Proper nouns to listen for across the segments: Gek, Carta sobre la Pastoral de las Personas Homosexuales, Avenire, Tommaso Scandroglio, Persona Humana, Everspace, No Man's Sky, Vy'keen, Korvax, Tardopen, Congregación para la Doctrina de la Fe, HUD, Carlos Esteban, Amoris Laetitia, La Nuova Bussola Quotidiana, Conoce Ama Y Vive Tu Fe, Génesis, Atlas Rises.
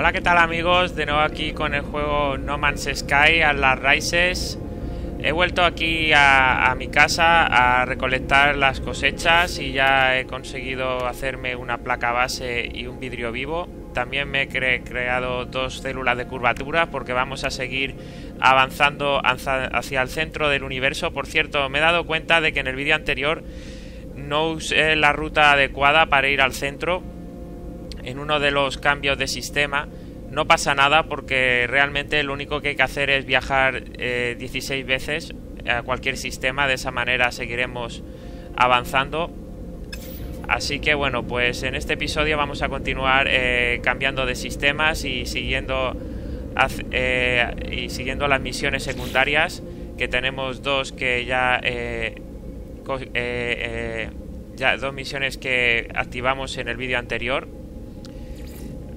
Hola, ¿qué tal amigos? De nuevo aquí con el juego No Man's Sky, Atlas Rises. He vuelto aquí a mi casa a recolectar las cosechas y ya he conseguido hacerme una placa base y un vidrio vivo. También me he creado dos células de curvatura porque vamos a seguir avanzando hacia el centro del universo. Por cierto, me he dado cuenta de que en el vídeo anterior no usé la ruta adecuada para ir al centro en uno de los cambios de sistema. No pasa nada porque realmente lo único que hay que hacer es viajar 16 veces a cualquier sistema. De esa manera seguiremos avanzando. Así que bueno, pues en este episodio vamos a continuar cambiando de sistemas y siguiendo las misiones secundarias, que tenemos dos que ya dos misiones que activamos en el vídeo anterior.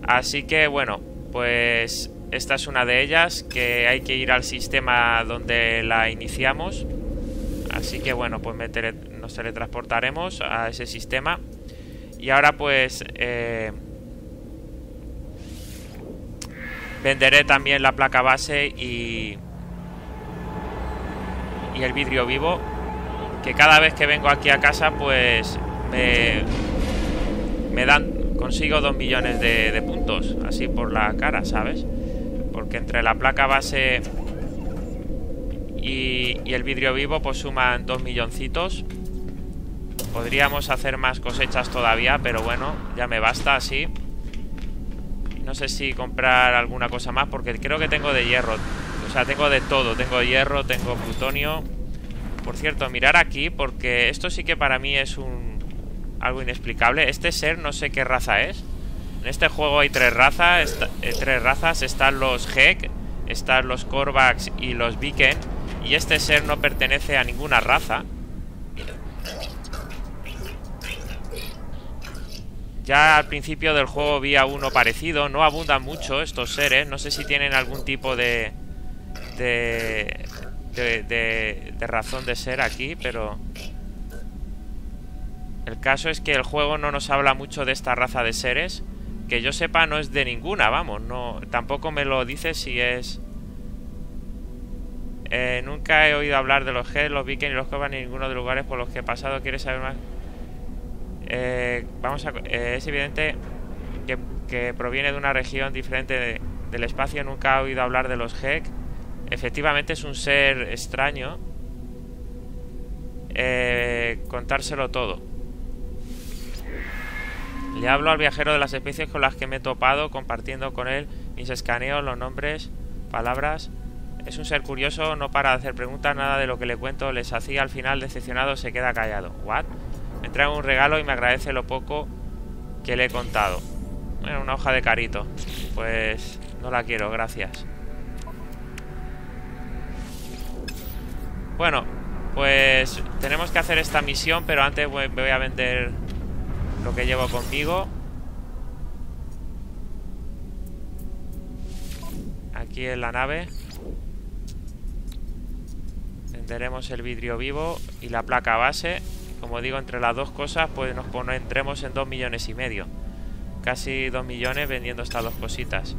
Así que bueno, pues esta es una de ellas, que hay que ir al sistema donde la iniciamos. Así que bueno, pues nos teletransportaremos a ese sistema. Y ahora pues venderé también la placa base y el vidrio vivo, que cada vez que vengo aquí a casa pues me dan... Consigo 2 millones de puntos, así por la cara, ¿sabes? Porque entre la placa base y el vidrio vivo pues suman 2 milloncitos. Podríamos hacer más cosechas todavía, pero bueno, ya me basta así. No sé si comprar alguna cosa más porque creo que tengo de hierro. O sea, tengo de todo. Tengo hierro, tengo plutonio. Por cierto, mirar aquí porque esto sí que para mí es algo inexplicable. Este ser no sé qué raza es. En este juego hay tres razas. Están los Gek, están los Korvax y los Vy'keen. Y este ser no pertenece a ninguna raza. Ya al principio del juego vi a uno parecido. No abundan mucho estos seres. No sé si tienen algún tipo de razón de ser aquí, pero... El caso es que el juego no nos habla mucho de esta raza de seres. Que yo sepa no es de ninguna, vamos, no. Tampoco me lo dice si es... nunca he oído hablar de los G, los Vy'keen y los Korvax en ninguno de los lugares por los que he pasado. ¿Quieres saber más? Es evidente que proviene de una región diferente del espacio. Nunca he oído hablar de los G. Efectivamente es un ser extraño. Contárselo todo. Le hablo al viajero de las especies con las que me he topado, compartiendo con él mis escaneos, los nombres, palabras. Es un ser curioso, no para de hacer preguntas, nada de lo que le cuento les hacía. Al final, decepcionado, se queda callado. ¿What? Me trae un regalo y me agradece lo poco que le he contado. Bueno, una hoja de carito. Pues no la quiero, gracias. Bueno, pues tenemos que hacer esta misión, pero antes me voy a vender... lo que llevo conmigo. Aquí en la nave. Venderemos el vidrio vivo y la placa base. Como digo, entre las dos cosas pues nos pondremos en 2,5 millones. Casi 2 millones vendiendo estas dos cositas.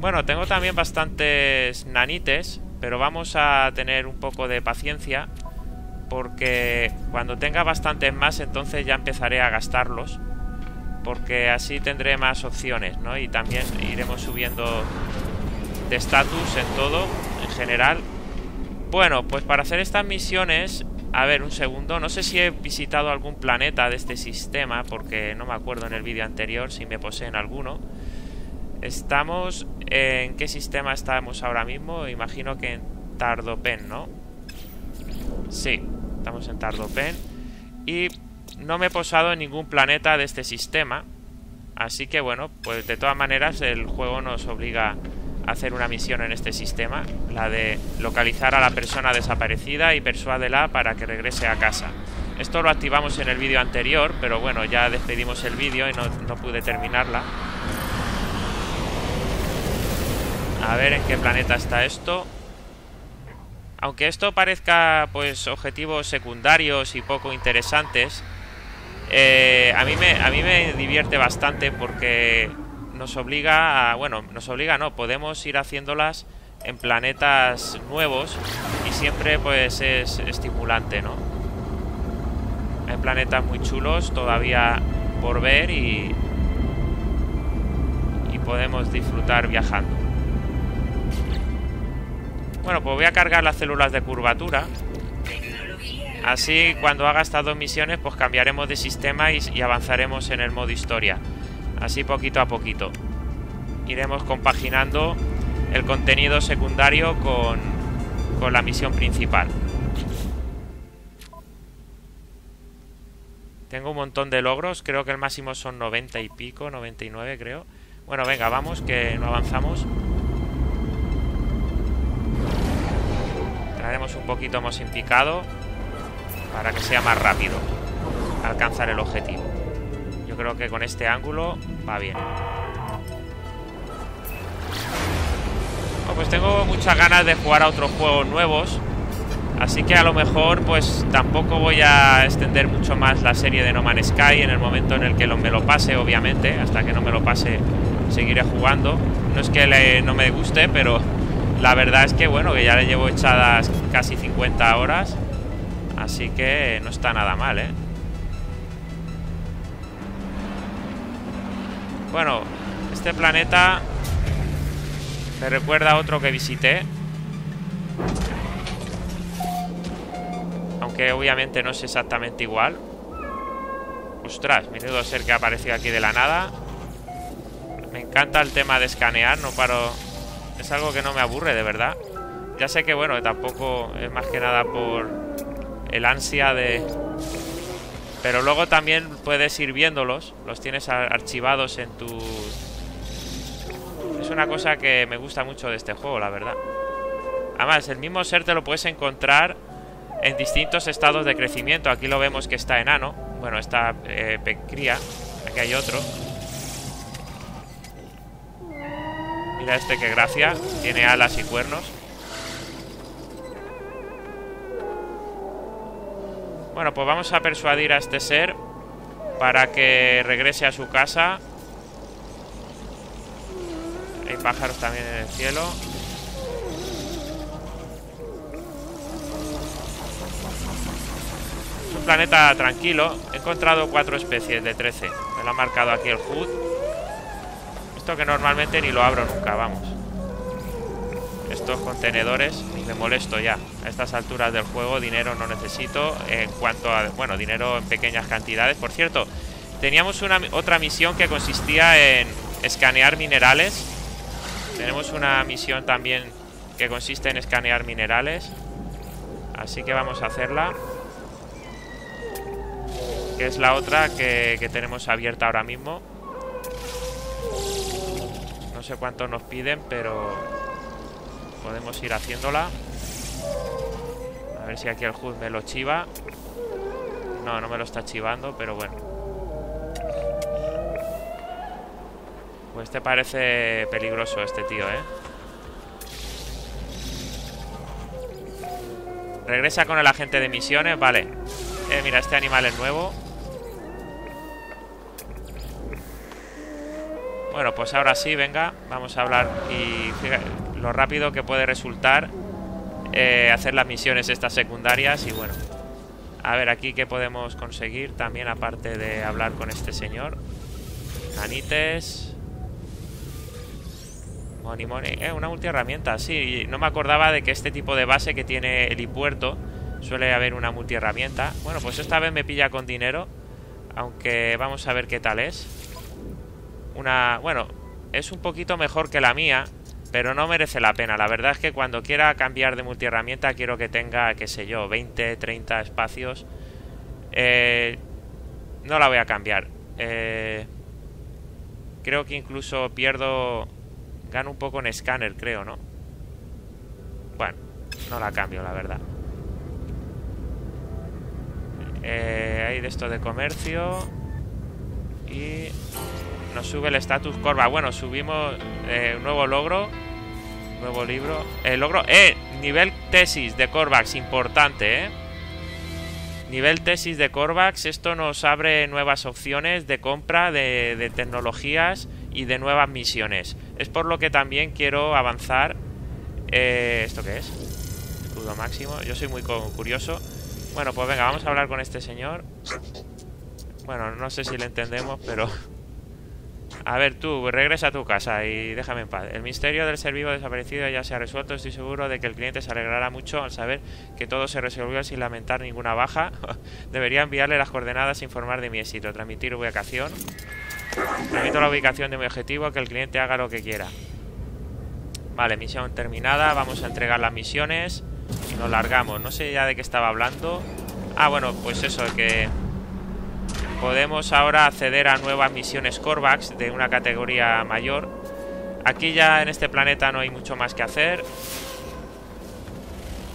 Bueno, tengo también bastantes nanites, pero vamos a tener un poco de paciencia, porque cuando tenga bastantes más entonces ya empezaré a gastarlos, porque así tendré más opciones, ¿no? Y también iremos subiendo de estatus en todo, en general. Bueno, pues para hacer estas misiones, a ver, un segundo, no sé si he visitado algún planeta de este sistema, porque no me acuerdo en el vídeo anterior si me poseen alguno. Estamos... ¿en qué sistema estamos ahora mismo? Imagino que en Tardopen, ¿no? Sí, estamos en Tardopen. Y no me he posado en ningún planeta de este sistema. Así que bueno, pues de todas maneras el juego nos obliga a hacer una misión en este sistema, la de localizar a la persona desaparecida y persuádela para que regrese a casa. Esto lo activamos en el vídeo anterior, pero bueno, ya despedimos el vídeo y no pude terminarla. A ver en qué planeta está esto. Aunque esto parezca pues objetivos secundarios y poco interesantes, a mí me divierte bastante porque nos obliga a... Bueno, nos obliga no, podemos ir haciéndolas en planetas nuevos y siempre pues es estimulante, ¿no? Hay planetas muy chulos todavía por ver y podemos disfrutar viajando. Bueno, pues voy a cargar las células de curvatura. Así, cuando haga estas dos misiones, pues cambiaremos de sistema y avanzaremos en el modo historia. Así poquito a poquito. Iremos compaginando el contenido secundario con la misión principal. Tengo un montón de logros, creo que el máximo son 90 y pico, 99 creo. Bueno, venga, vamos, que no avanzamos. Traeremos un poquito más en picado para que sea más rápido alcanzar el objetivo. Yo creo que con este ángulo va bien. Oh, pues tengo muchas ganas de jugar a otros juegos nuevos, así que a lo mejor pues tampoco voy a extender mucho más la serie de No Man's Sky en el momento en el que me lo pase, obviamente. Hasta que no me lo pase seguiré jugando. No es que no me guste, pero la verdad es que bueno, que ya le llevo echadas casi 50 horas. Así que no está nada mal, ¿eh? Bueno, este planeta me recuerda a otro que visité. Aunque obviamente no es exactamente igual. Ostras, menudo ser que ha aparecido aquí de la nada. Me encanta el tema de escanear, no paro. Es algo que no me aburre, de verdad. Ya sé que bueno, tampoco es más que nada por... el ansia de... Pero luego también puedes ir viéndolos. Los tienes archivados en tu... Es una cosa que me gusta mucho de este juego, la verdad. Además, el mismo ser te lo puedes encontrar en distintos estados de crecimiento. Aquí lo vemos que está enano. Bueno, está cría. Aquí hay otro. Mira este, qué gracia. Tiene alas y cuernos. Bueno, pues vamos a persuadir a este ser para que regrese a su casa. Hay pájaros también en el cielo. Es un planeta tranquilo. He encontrado 4 especies de 13. Me lo ha marcado aquí el HUD. Esto que normalmente ni lo abro nunca, vamos. Estos contenedores. Me molesto ya. A estas alturas del juego dinero no necesito en cuanto a... Bueno, dinero en pequeñas cantidades. Por cierto, teníamos otra misión que consistía en escanear minerales. Tenemos una misión también que consiste en escanear minerales. Así que vamos a hacerla. Que es la otra que tenemos abierta ahora mismo. No sé cuánto nos piden, pero... podemos ir haciéndola. A ver si aquí el HUD me lo chiva. No, no me lo está chivando, pero bueno. Pues te parece peligroso este tío, ¿eh? Regresa con el agente de misiones, vale. Mira, este animal es nuevo. Bueno, pues ahora sí, venga. Vamos a hablar y... fíjate lo rápido que puede resultar hacer las misiones estas secundarias. Y bueno, a ver aquí qué podemos conseguir también aparte de hablar con este señor. Anites. Money, money. Una multiherramienta, sí. No me acordaba de que este tipo de base que tiene helipuerto suele haber una multiherramienta. Bueno, pues esta vez me pilla con dinero. Aunque vamos a ver qué tal es. Una... Bueno, es un poquito mejor que la mía, pero no merece la pena. La verdad es que cuando quiera cambiar de multiherramienta quiero que tenga, qué sé yo, 20, 30 espacios. No la voy a cambiar. Creo que incluso pierdo... Gano un poco en escáner, creo, ¿no? Bueno, no la cambio, la verdad. Hay de esto de comercio. Y... nos sube el estatus Korvax. Bueno, subimos un nuevo logro. Nuevo libro. Logro. Nivel tesis de Korvax. Importante, ¿eh? Nivel tesis de Korvax. Esto nos abre nuevas opciones de compra de tecnologías y de nuevas misiones. Es por lo que también quiero avanzar. ¿Esto qué es? Escudo máximo. Yo soy muy curioso. Bueno, pues venga, vamos a hablar con este señor. Bueno, no sé si le entendemos, pero... A ver, tú, regresa a tu casa y déjame en paz. El misterio del ser vivo desaparecido ya se ha resuelto. Estoy seguro de que el cliente se alegrará mucho al saber que todo se resolvió sin lamentar ninguna baja. Debería enviarle las coordenadas e informar de mi éxito. Transmitir ubicación. Transmito la ubicación de mi objetivo, que el cliente haga lo que quiera. Vale, misión terminada. Vamos a entregar las misiones y nos largamos. No sé ya de qué estaba hablando. Ah, bueno, pues eso, que... podemos ahora acceder a nuevas misiones Korvax de una categoría mayor. Aquí ya en este planeta no hay mucho más que hacer.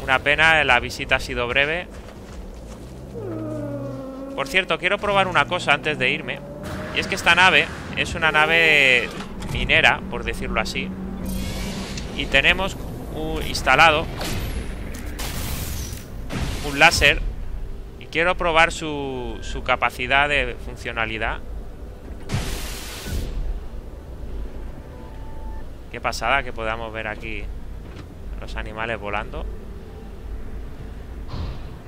Una pena, la visita ha sido breve. Por cierto, quiero probar una cosa antes de irme. Y es que esta nave es una nave minera, por decirlo así. Y tenemos instalado un láser. Quiero probar su capacidad de funcionalidad. Qué pasada que podamos ver aquí los animales volando.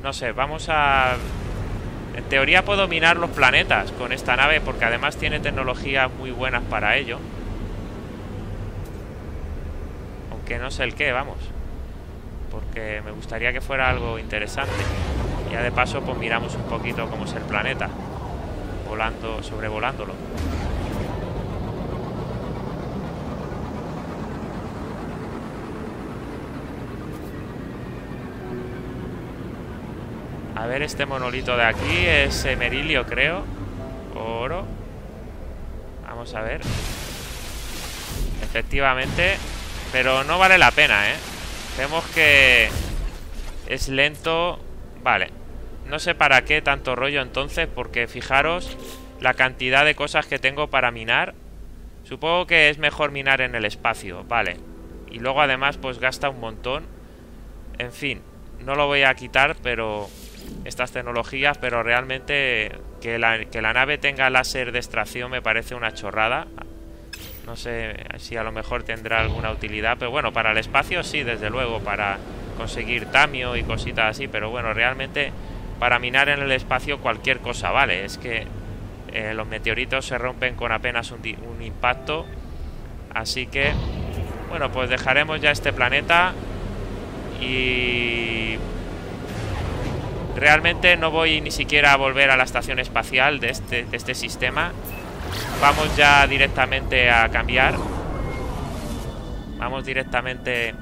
No sé, vamos a... En teoría puedo minar los planetas con esta nave, porque además tiene tecnologías muy buenas para ello. Aunque no sé el qué, vamos. Porque me gustaría que fuera algo interesante. Ya de paso, pues miramos un poquito cómo es el planeta, volando, sobrevolándolo. A ver, este monolito de aquí es emerilio, creo. Oro. Vamos a ver. Efectivamente. Pero no vale la pena, ¿eh? Vemos que es lento. Vale. No sé para qué tanto rollo entonces, porque fijaros la cantidad de cosas que tengo para minar. Supongo que es mejor minar en el espacio, vale. Y luego además pues gasta un montón. En fin, no lo voy a quitar, pero estas tecnologías, pero realmente que la nave tenga láser de extracción me parece una chorrada. No sé si a lo mejor tendrá alguna utilidad, pero bueno, para el espacio sí, desde luego, para conseguir tamio y cositas así, pero bueno, realmente... Para minar en el espacio cualquier cosa, ¿vale? Es que los meteoritos se rompen con apenas un impacto. Así que, bueno, pues dejaremos ya este planeta. Y... realmente no voy ni siquiera a volver a la estación espacial de este sistema. Vamos ya directamente a cambiar. Vamos directamente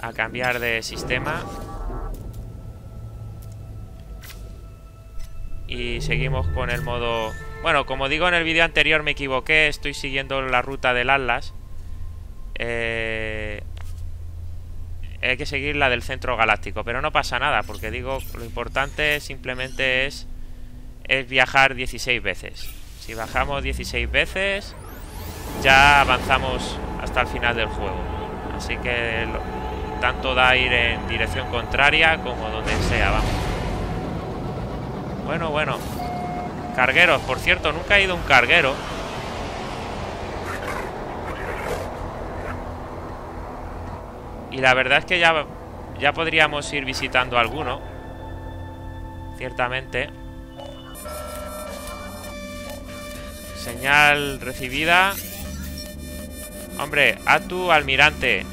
a cambiar de sistema. Y seguimos con el modo... Bueno, como digo, en el vídeo anterior me equivoqué. Estoy siguiendo la ruta del Atlas. Hay que seguir la del centro galáctico. Pero no pasa nada, porque digo, lo importante simplemente es viajar 16 veces. Si bajamos 16 veces, ya avanzamos hasta el final del juego. Así que tanto da ir en dirección contraria como donde sea, vamos. Bueno. Cargueros, por cierto, nunca he ido a un carguero. Y la verdad es que ya podríamos ir visitando alguno. Ciertamente. Señal recibida. Hombre, a tu almirante.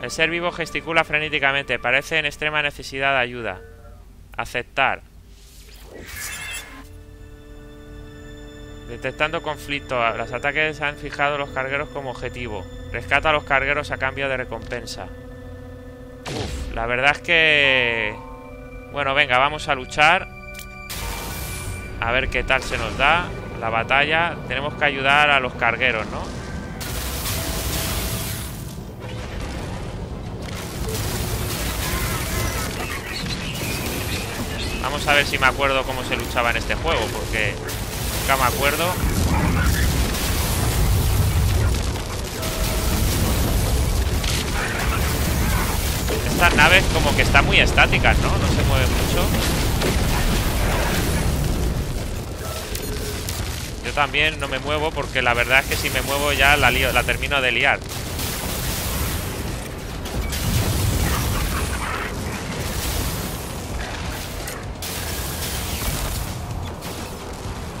El ser vivo gesticula frenéticamente. Parece en extrema necesidad de ayuda. Aceptar. Detectando conflicto. Los ataques han fijado los cargueros como objetivo. Rescata a los cargueros a cambio de recompensa. Uf, la verdad es que... Bueno, venga, vamos a luchar. A ver qué tal se nos da la batalla. Tenemos que ayudar a los cargueros, ¿no? Vamos a ver si me acuerdo cómo se luchaba en este juego, porque nunca me acuerdo. Estas naves como que están muy estáticas, ¿no? No se mueven mucho. Yo también no me muevo porque la verdad es que si me muevo ya la lío, la termino de liar.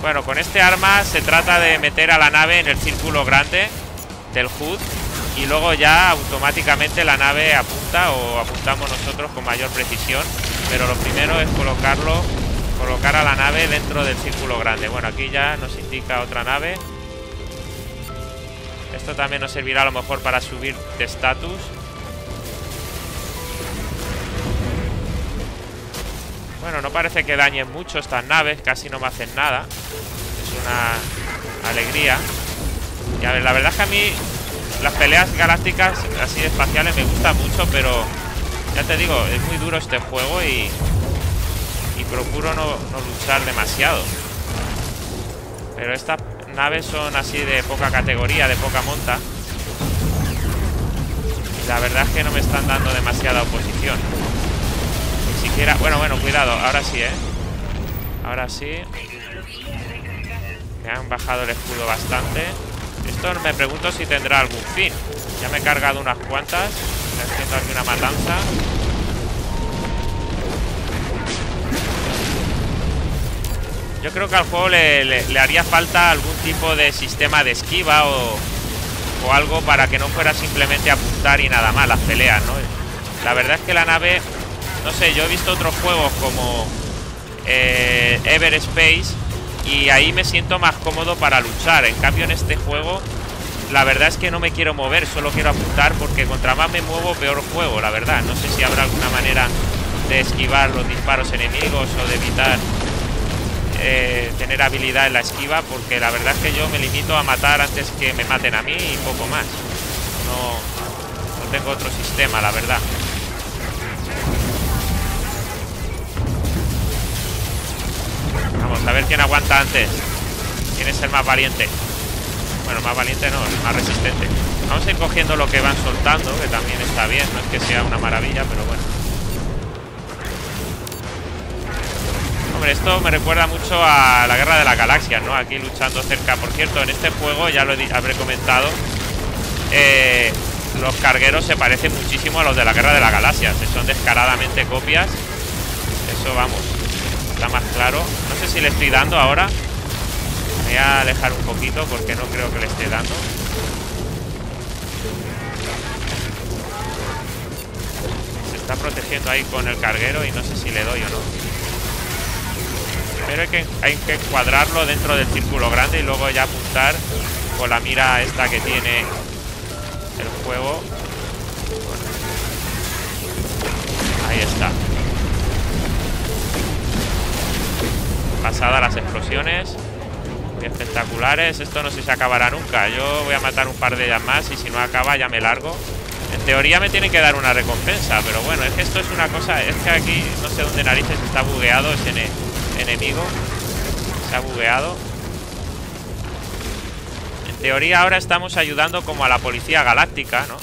Bueno, con este arma se trata de meter a la nave en el círculo grande del HUD y luego ya automáticamente la nave apunta o apuntamos nosotros con mayor precisión. Pero lo primero es colocar a la nave dentro del círculo grande. Bueno, aquí ya nos indica otra nave. Esto también nos servirá a lo mejor para subir de estatus. Bueno, no parece que dañen mucho estas naves, casi no me hacen nada. Es una alegría. Y a ver, la verdad es que a mí las peleas galácticas así espaciales me gustan mucho, pero ya te digo, es muy duro este juego y procuro no luchar demasiado. Pero estas naves son así de poca categoría, de poca monta. Y la verdad es que no me están dando demasiada oposición. Ni siquiera... Bueno, cuidado. Ahora sí, ¿eh? Ahora sí. Me han bajado el escudo bastante. Esto me pregunto si tendrá algún fin. Ya me he cargado unas cuantas. Estoy haciendo aquí una matanza. Yo creo que al juego le haría falta algún tipo de sistema de esquiva o algo para que no fuera simplemente apuntar y nada más las peleas, ¿no? La verdad es que la nave... No sé, yo he visto otros juegos como Everspace y ahí me siento más cómodo para luchar. En cambio en este juego la verdad es que no me quiero mover, solo quiero apuntar porque contra más me muevo peor juego, la verdad. No sé si habrá alguna manera de esquivar los disparos enemigos o de evitar tener habilidad en la esquiva, porque la verdad es que yo me limito a matar antes que me maten a mí y poco más. No tengo otro sistema, la verdad. Vamos a ver quién aguanta antes. ¿Quién es el más valiente? Bueno, más valiente no, el más resistente. Vamos a ir cogiendo lo que van soltando, que también está bien, no es que sea una maravilla, pero bueno. Hombre, esto me recuerda mucho a la Guerra de las Galaxias, ¿no? Aquí luchando cerca. Por cierto, en este juego, ya lo habré comentado, los cargueros se parecen muchísimo a los de la Guerra de las Galaxias. Son descaradamente copias. Eso vamos. Está más claro. No sé si le estoy dando ahora. Me voy a alejar un poquito porque no creo que le esté dando. Se está protegiendo ahí con el carguero y no sé si le doy o no. Pero hay que encuadrarlo dentro del círculo grande y luego ya apuntar con la mira esta que tiene el juego. Bueno. Ahí está. Pasadas las explosiones muy espectaculares. Esto no sé si acabará nunca. Yo voy a matar un par de ellas más y si no acaba ya me largo. En teoría me tienen que dar una recompensa, pero bueno, es que esto es una cosa. Es que aquí no sé dónde narices está bugueado ese enemigo. Se ha bugueado. En teoría ahora estamos ayudando como a la policía galáctica, ¿no?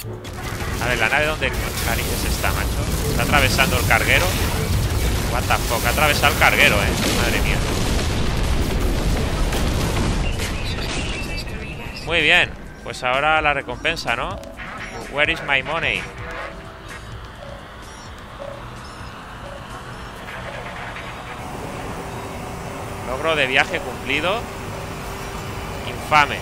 A ver, la nave donde narices está, macho. Está atravesando el carguero. What the fuck, ha atravesado el carguero, madre mía. Muy bien, pues ahora la recompensa, ¿no? Where is my money? Logro de viaje cumplido. Infame.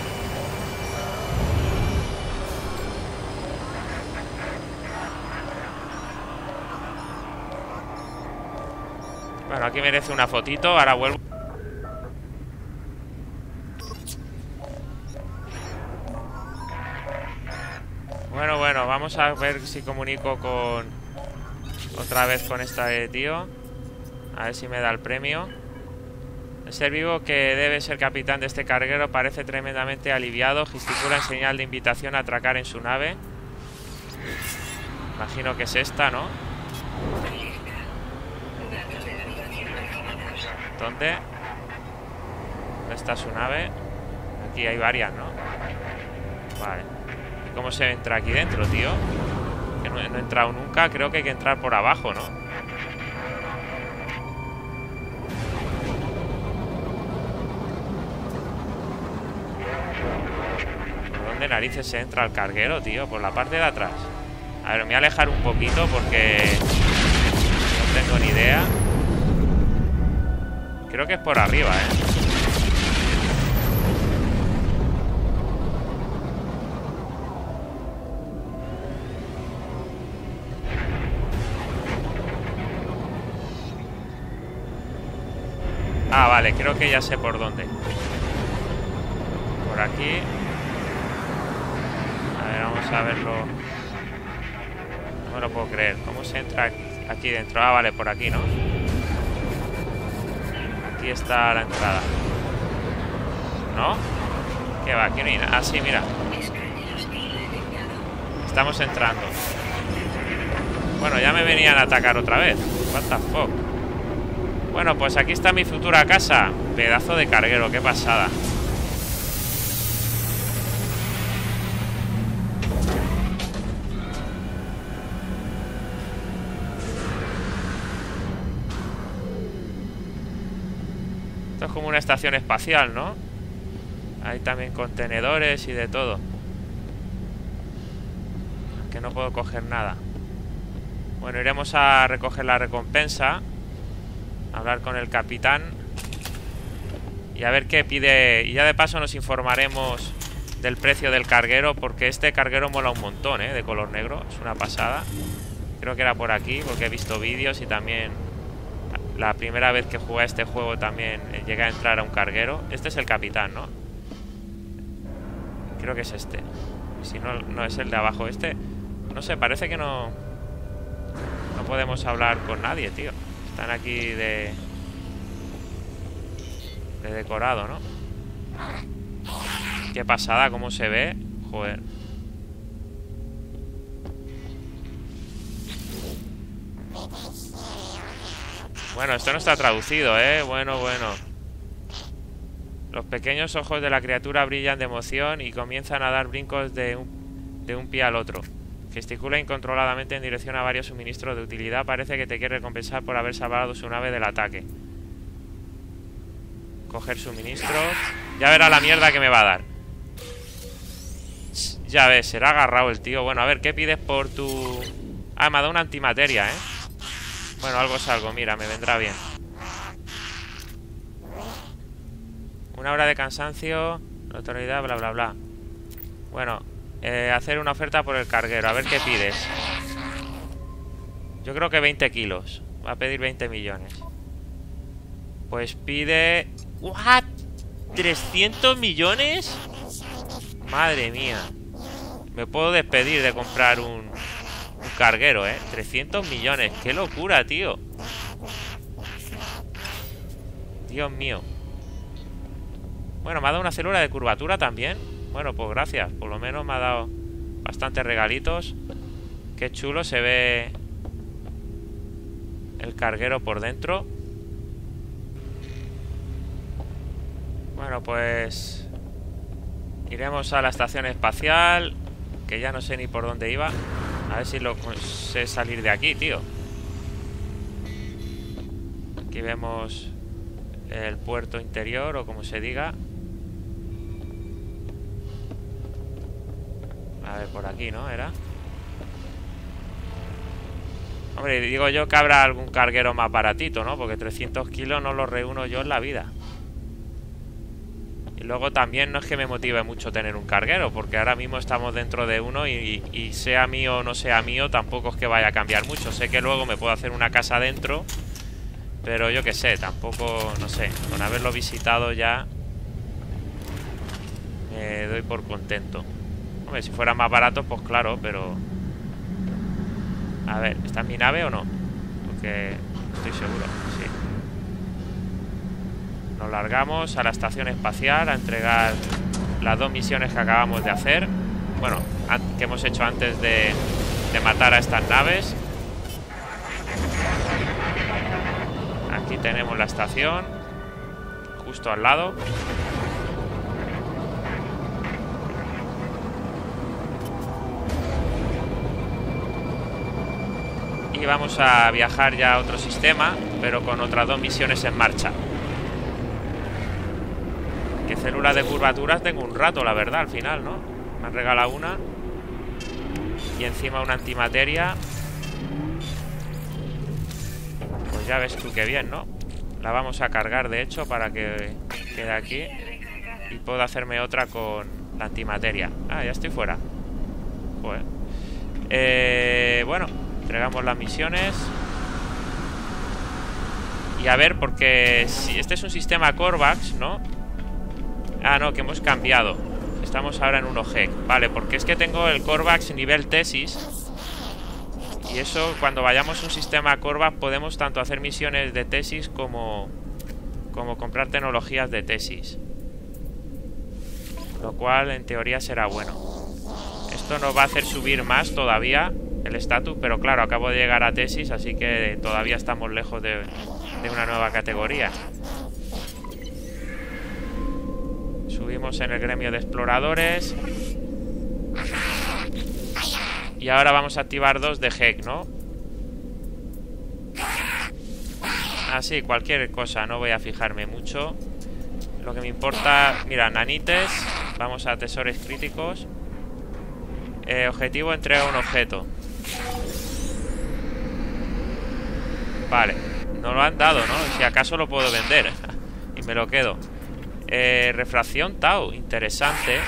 Bueno, aquí merece una fotito, ahora vuelvo. Bueno, vamos a ver si comunico con... Otra vez con este tío. A ver si me da el premio. El ser vivo que debe ser capitán de este carguero parece tremendamente aliviado. Gesticula en señal de invitación a atracar en su nave. Imagino que es esta, ¿no? ¿Dónde? ¿Dónde está su nave? Aquí hay varias, ¿no? Vale. ¿Cómo se entra aquí dentro, tío? Que no he entrado nunca. Creo que hay que entrar por abajo, ¿no? dónde narices se entra el carguero, tío. Por la parte de atrás. A ver, me voy a alejar un poquito porque no tengo ni idea. Creo que es por arriba, ¿eh? Ah, vale, creo que ya sé por dónde. Por aquí. A ver, vamos a verlo. No me lo puedo creer. ¿Cómo se entra aquí dentro? Ah, vale, por aquí, ¿no? Aquí está la entrada. ¿No? ¿Qué va? Aquí no hay nada. Ah, sí, mira. Estamos entrando. Bueno, ya me venían a atacar otra vez. What the fuck. Bueno, pues aquí está mi futura casa. Pedazo de carguero, qué pasada. Esto es como una estación espacial, ¿no? Hay también contenedores y de todo. Que no puedo coger nada. Bueno, iremos a recoger la recompensa. Hablar con el capitán y a ver qué pide. Y ya de paso nos informaremos del precio del carguero, porque este carguero mola un montón, ¿eh? De color negro, es una pasada. Creo que era por aquí, porque he visto vídeos y también la primera vez que jugué a este juego también llegué a entrar a un carguero. Este es el capitán, ¿no? Creo que es este. Si no, no es el de abajo. Este, no sé, parece que no podemos hablar con nadie, tío. Están aquí de decorado, ¿no? Qué pasada, cómo se ve. Joder. Bueno, esto no está traducido, ¿eh? Bueno. Los pequeños ojos de la criatura brillan de emoción y comienzan a dar brincos de un pie al otro. Gesticula incontroladamente en dirección a varios suministros de utilidad. Parece que te quiere recompensar por haber salvado su nave del ataque. Coger suministros. Ya verá la mierda que me va a dar. Ya ves, será agarrado el tío. Bueno, a ver, ¿qué pides por tu...? Ah, me ha dado una antimateria, ¿eh? Bueno, algo es algo, mira, me vendrá bien. Una hora de cansancio, notoriedad, bla, bla, bla. Bueno... hacer una oferta por el carguero. A ver qué pides. Yo creo que 20 kilos. Va a pedir 20 millones. Pues pide... ¿What? ¿300 millones? Madre mía. Me puedo despedir de comprar un carguero, ¿eh? 300 millones. ¡Qué locura, tío! Dios mío. Bueno, me ha dado una célula de curvatura también. Bueno, pues gracias. Por lo menos me ha dado bastantes regalitos. Qué chulo se ve el carguero por dentro. Bueno, pues... iremos a la estación espacial, que ya no sé ni por dónde iba. A ver si lo sé salir de aquí, tío. Aquí vemos el puerto interior, o como se diga. A ver, por aquí, ¿no? ¿Era? Hombre, digo yo que habrá algún carguero más baratito, ¿no? Porque 300 kilos no los reúno yo en la vida. Y luego también no es que me motive mucho tener un carguero, porque ahora mismo estamos dentro de uno y sea mío o no sea mío, tampoco es que vaya a cambiar mucho. Sé que luego me puedo hacer una casa dentro, pero yo qué sé, tampoco, no sé. Con haberlo visitado ya me doy por contento. Hombre, si fueran más baratos, pues claro, pero... A ver, ¿está en mi nave o no? Porque estoy seguro, sí. Nos largamos a la estación espacial a entregar las dos misiones que acabamos de hacer. Bueno, que hemos hecho antes de matar a estas naves. Aquí tenemos la estación, justo al lado. Y vamos a viajar ya a otro sistema, pero con otras dos misiones en marcha. Que células de curvaturas tengo un rato, la verdad, al final, ¿no? Me han regalado una. Y encima una antimateria. Pues ya ves tú qué bien, ¿no? La vamos a cargar, de hecho, para que quede aquí. Y puedo hacerme otra con la antimateria. Ah, ya estoy fuera. Joder. Bueno, entregamos las misiones. Y a ver, porque si este es un sistema Korvax, ¿no? Ah, no, que hemos cambiado. Estamos ahora en 1G. Vale, porque es que tengo el Korvax nivel tesis. Y eso, cuando vayamos a un sistema Korvax, podemos tanto hacer misiones de tesis como comprar tecnologías de tesis. Lo cual, en teoría, será bueno. Esto nos va a hacer subir más todavía el estatus, pero claro, acabo de llegar a tesis, así que todavía estamos lejos de una nueva categoría. Subimos en el gremio de exploradores. Y ahora vamos a activar dos de Gek, ¿no? Así, cualquier cosa, no voy a fijarme mucho. Lo que me importa... Mira, nanites. Vamos a tesores críticos. Objetivo, entrega un objeto. Vale. No lo han dado, ¿no? Si acaso lo puedo vender. Y me lo quedo. Refracción Tau. Interesante.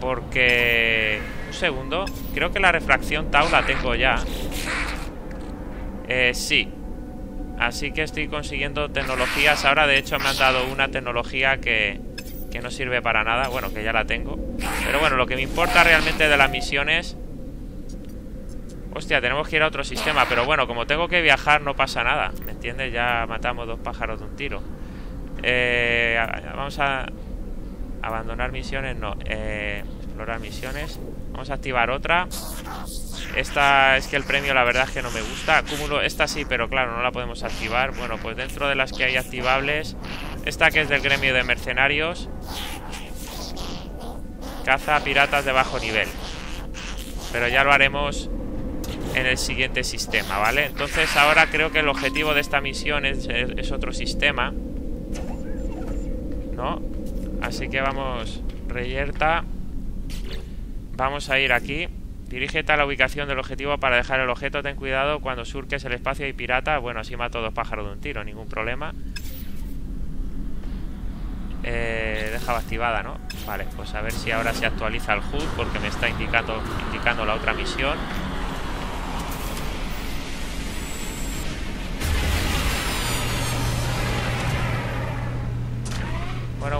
Porque... Un segundo. Creo que la refracción Tau la tengo ya. Sí. Así que estoy consiguiendo tecnologías. Ahora, de hecho, me han dado una tecnología que no sirve para nada. Bueno, que ya la tengo. Pero bueno, lo que me importa realmente de las misiones... Hostia, tenemos que ir a otro sistema. Pero bueno, como tengo que viajar, no pasa nada. ¿Me entiendes? Ya matamos dos pájaros de un tiro. Vamos a... Abandonar misiones, no. Explorar misiones. Vamos a activar otra. Esta es que el premio la verdad es que no me gusta. Acúmulo, esta sí, pero claro, no la podemos activar. Bueno, pues dentro de las que hay activables, esta que es del gremio de mercenarios. Caza piratas de bajo nivel. Pero ya lo haremos en el siguiente sistema, ¿vale? Entonces ahora creo que el objetivo de esta misión es otro sistema, ¿no? Así que vamos, reyerta. Vamos a ir aquí. Dirígete a la ubicación del objetivo para dejar el objeto. Ten cuidado cuando surques el espacio y pirata. Bueno, así mato dos pájaros de un tiro, ningún problema. Dejaba activada, ¿no? Vale, pues a ver si ahora se actualiza el HUD, porque me está indicando la otra misión.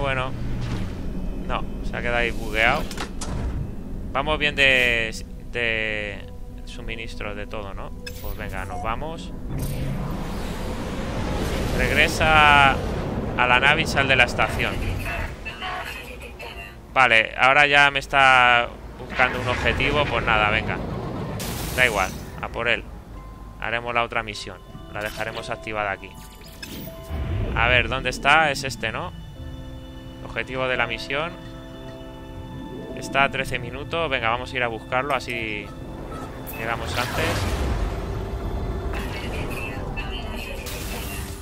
Bueno. No, se ha quedado ahí bugueado. Vamos bien de suministros, de todo, ¿no? Pues venga, nos vamos. Regresa a la nave y sal de la estación. Vale, ahora ya me está buscando un objetivo. Pues nada, venga. Da igual, a por él. Haremos la otra misión. La dejaremos activada aquí. A ver, ¿dónde está? Es este, ¿no? Objetivo de la misión. Está a 13 minutos. Venga, vamos a ir a buscarlo. Así llegamos antes.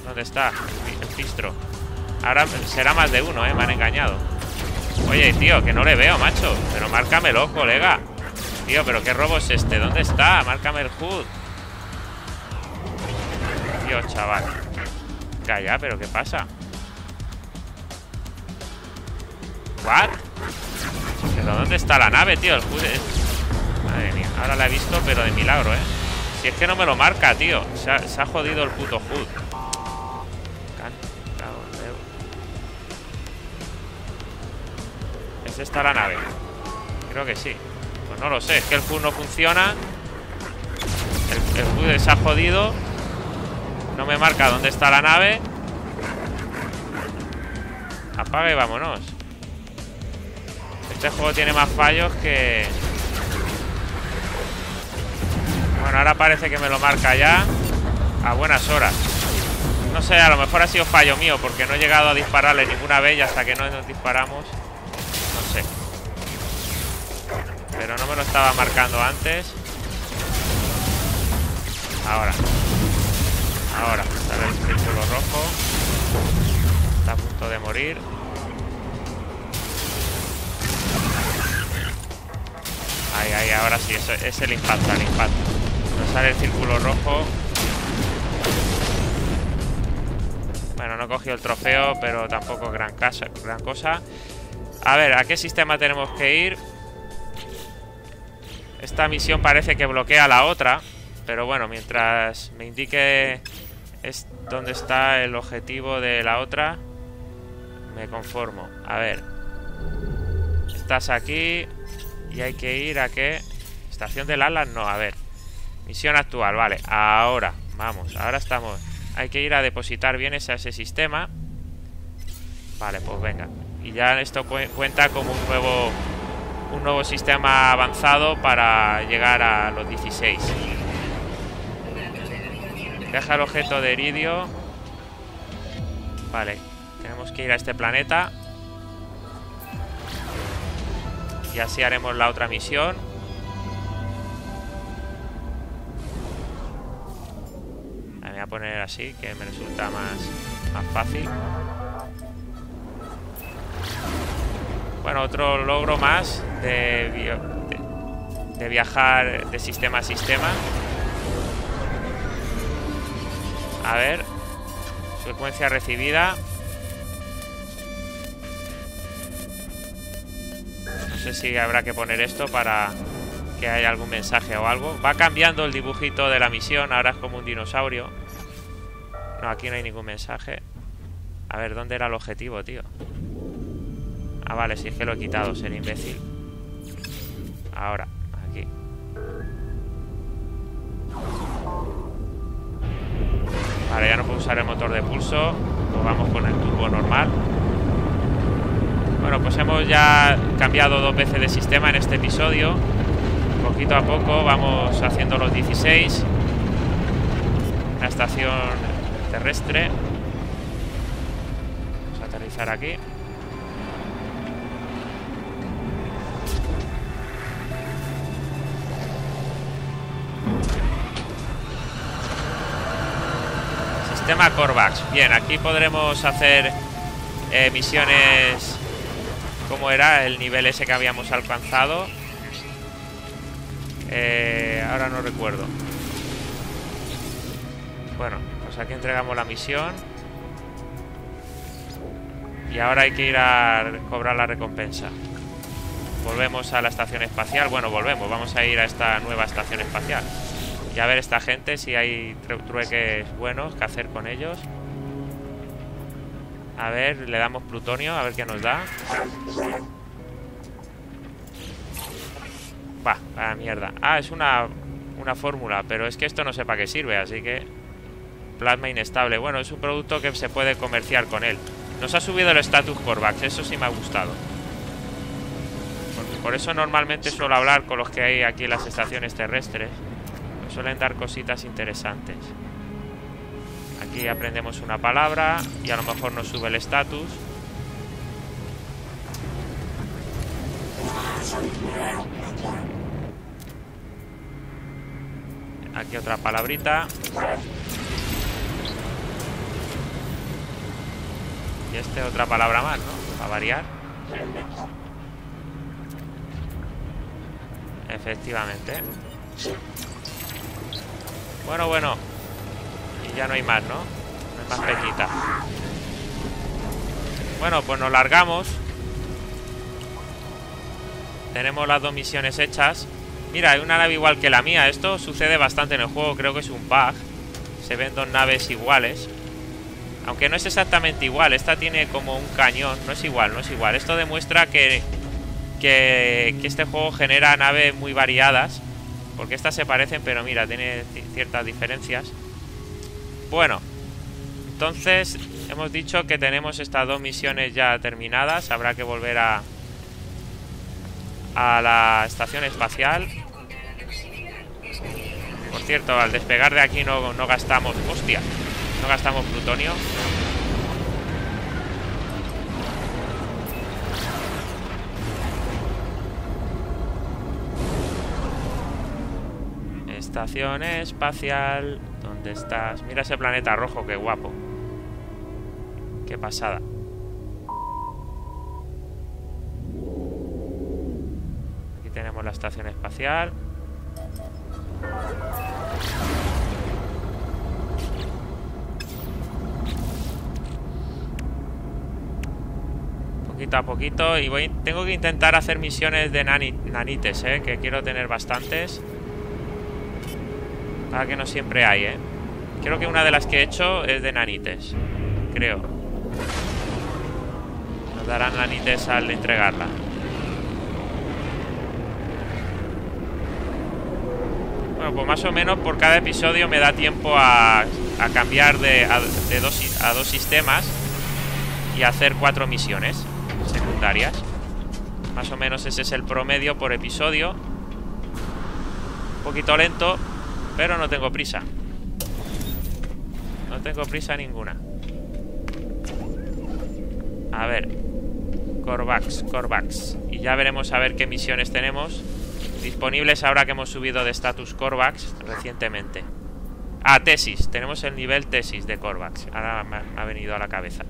¿Dónde está? El pistro. Ahora será más de uno, ¿eh? Me han engañado. Oye, tío, que no le veo, macho. Pero márcamelo, colega. Tío, pero qué robo es este. ¿Dónde está? Márcame el HUD. Dios, chaval. Calla, pero ¿qué pasa? ¿What? ¿Pero dónde está la nave, tío? El HUD es... Madre mía, ahora la he visto, pero de milagro, ¿eh? Si es que no me lo marca, tío. Se ha jodido el puto HUD. ¿Es esta la nave? Creo que sí. Pues no lo sé, es que el HUD no funciona. El HUD se ha jodido. No me marca dónde está la nave. Apaga y vámonos. Este juego tiene más fallos que... Bueno, ahora parece que me lo marca ya a buenas horas. No sé, a lo mejor ha sido fallo mío, porque no he llegado a dispararle ninguna vez y hasta que no nos disparamos. No sé. Pero no me lo estaba marcando antes. Ahora, sale el círculo rojo. Está a punto de morir. Ahí, ahí, ahora sí, eso es el impacto, el impacto. Nos sale el círculo rojo. Bueno, no he cogido el trofeo, pero tampoco gran cosa. A ver, ¿a qué sistema tenemos que ir? Esta misión parece que bloquea la otra, pero bueno, mientras me indique es dónde está el objetivo de la otra, me conformo. A ver, estás aquí y hay que ir a qué. Estación del Atlas, no, a ver. Misión actual, vale, ahora, vamos, ahora estamos. Hay que ir a depositar bienes a ese sistema. Vale, pues venga. Y ya esto cuenta como un nuevo sistema avanzado para llegar a los 16. Deja el objeto de iridio. Vale, tenemos que ir a este planeta. Y así haremos la otra misión. La voy a poner así, que me resulta más fácil. Bueno, otro logro más de viajar de sistema a sistema. A ver, secuencia recibida. No sé si habrá que poner esto para que haya algún mensaje o algo. Va cambiando el dibujito de la misión, ahora es como un dinosaurio. No, aquí no hay ningún mensaje. A ver, ¿dónde era el objetivo, tío? Ah, vale, si es que lo he quitado, ser imbécil. Ahora, aquí. Vale, ya no puedo usar el motor de pulso. Pues vamos con el turbo normal. Bueno, pues hemos ya cambiado 2 veces de sistema en este episodio. Poquito a poco vamos haciendo los 16. Una estación terrestre. Vamos a aterrizar aquí. Sistema Korvax. Bien, aquí podremos hacer misiones. ¿Cómo era el nivel ese que habíamos alcanzado? Ahora no recuerdo. Bueno, pues aquí entregamos la misión. Y ahora hay que ir a cobrar la recompensa. Volvemos a la estación espacial. Bueno, volvemos. Vamos a ir a esta nueva estación espacial. Y a ver esta gente, si hay trueques buenos que hacer con ellos. A ver, le damos plutonio, a ver qué nos da. Bah, vaya mierda. Ah, es una fórmula, pero es que esto no sé para qué sirve, así que... Plasma inestable. Bueno, es un producto que se puede comerciar con él. Nos ha subido el estatus Korvax, eso sí me ha gustado. Por eso normalmente suelo hablar con los que hay aquí en las estaciones terrestres. Suelen dar cositas interesantes. Aquí aprendemos una palabra y a lo mejor nos sube el estatus. Aquí otra palabrita. Y otra palabra más, ¿no? Para variar. Efectivamente. Bueno, bueno. Y ya no hay más, ¿no? No hay más pequita. Bueno, pues nos largamos. Tenemos las 2 misiones hechas. Mira, hay una nave igual que la mía. Esto sucede bastante en el juego. Creo que es un bug. Se ven 2 naves iguales. Aunque no es exactamente igual. Esta tiene como un cañón. No es igual, no es igual. Esto demuestra que este juego genera naves muy variadas. Porque estas se parecen, pero mira, tiene ciertas diferencias. Bueno, entonces hemos dicho que tenemos estas 2 misiones ya terminadas. Habrá que volver a la estación espacial. Por cierto, al despegar de aquí no gastamos... ¡Hostia! No gastamos plutonio. Estación espacial, ¿dónde estás? Mira ese planeta rojo, qué guapo. Qué pasada. Aquí tenemos la estación espacial. Poquito a poquito. Y voy, tengo que intentar hacer misiones de nanites, que quiero tener bastantes. Para que no siempre hay, Creo que una de las que he hecho es de nanites. Creo. Nos darán nanites al entregarla. Bueno, pues más o menos por cada episodio me da tiempo a cambiar de dos sistemas y hacer 4 misiones secundarias. Más o menos ese es el promedio por episodio. Un poquito lento, pero no tengo prisa. No tengo prisa ninguna. A ver. Korvax. Y ya veremos a ver qué misiones tenemos disponibles ahora que hemos subido de status Korvax recientemente. Ah, tesis. Tenemos el nivel tesis de Korvax. Ahora me ha venido a la cabeza.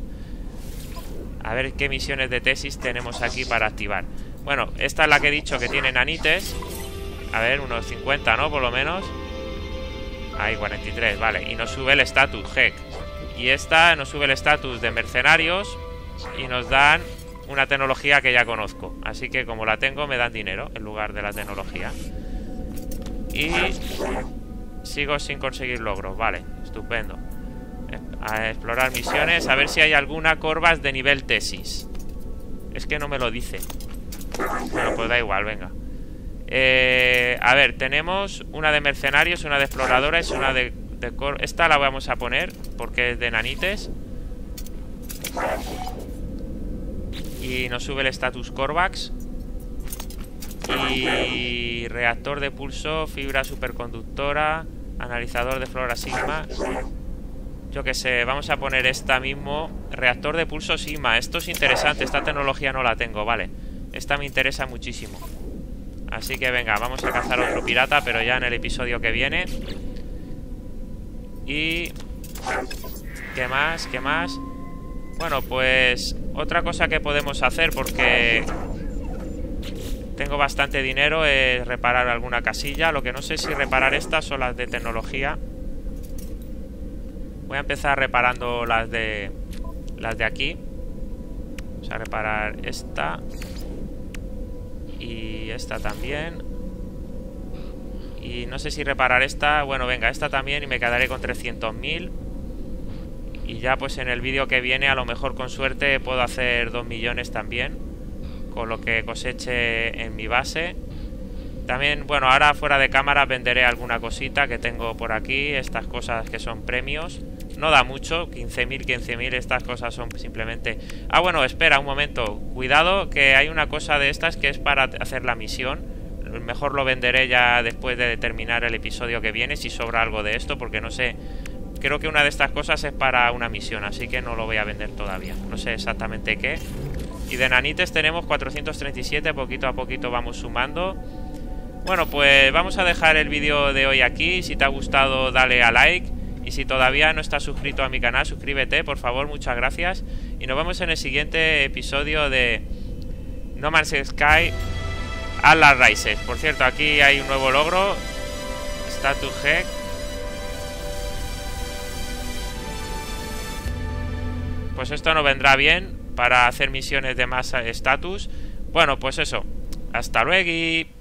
A ver qué misiones de tesis tenemos aquí para activar. Bueno, esta es la que he dicho que tiene nanites. A ver, unos 50, ¿no? Por lo menos. Ahí, 43, vale. Y nos sube el estatus, Gek. Y esta nos sube el estatus de mercenarios. Y nos dan una tecnología que ya conozco. Así que como la tengo, me dan dinero en lugar de la tecnología. Y sigo sin conseguir logros, vale. Estupendo. A explorar misiones, a ver si hay alguna Korvax de nivel tesis. Es que no me lo dice. Bueno, pues da igual, venga. A ver, tenemos una de mercenarios, una de exploradores, una de Korvax. Esta la vamos a poner porque es de nanites. Y nos sube el status Korvax. Y reactor de pulso, fibra superconductora, analizador de flora sigma. Yo que sé, vamos a poner esta mismo. Reactor de pulso Sigma. Esto es interesante, esta tecnología no la tengo, vale. Esta me interesa muchísimo. Así que venga, vamos a cazar otro pirata, pero ya en el episodio que viene. Y... ¿qué más? ¿Qué más? Bueno, pues... otra cosa que podemos hacer, porque... tengo bastante dinero, es reparar alguna casilla. Lo que no sé si reparar estas son las de tecnología. Voy a empezar reparando las de aquí. Vamos a reparar esta. Y esta también. Y no sé si reparar esta. Bueno, venga, esta también y me quedaré con 300.000. Y ya pues en el vídeo que viene a lo mejor con suerte puedo hacer 2 millones también. Con lo que coseche en mi base. También, bueno, ahora fuera de cámara venderé alguna cosita que tengo por aquí. Estas cosas que son premios. No da mucho, 15.000, estas cosas son simplemente... Ah, bueno, espera un momento. Cuidado que hay una cosa de estas que es para hacer la misión. Mejor lo venderé ya después de terminar el episodio que viene, si sobra algo de esto, porque no sé. Creo que una de estas cosas es para una misión, así que no lo voy a vender todavía. No sé exactamente qué. Y de nanites tenemos 437, poquito a poquito vamos sumando. Bueno, pues vamos a dejar el vídeo de hoy aquí. Si te ha gustado, dale a like. Y si todavía no estás suscrito a mi canal, suscríbete, por favor, muchas gracias. Y nos vemos en el siguiente episodio de No Man's Sky, Atlas Rises. Por cierto, aquí hay un nuevo logro. Status Gek. Pues esto nos vendrá bien para hacer misiones de más status. Bueno, pues eso. Hasta luego.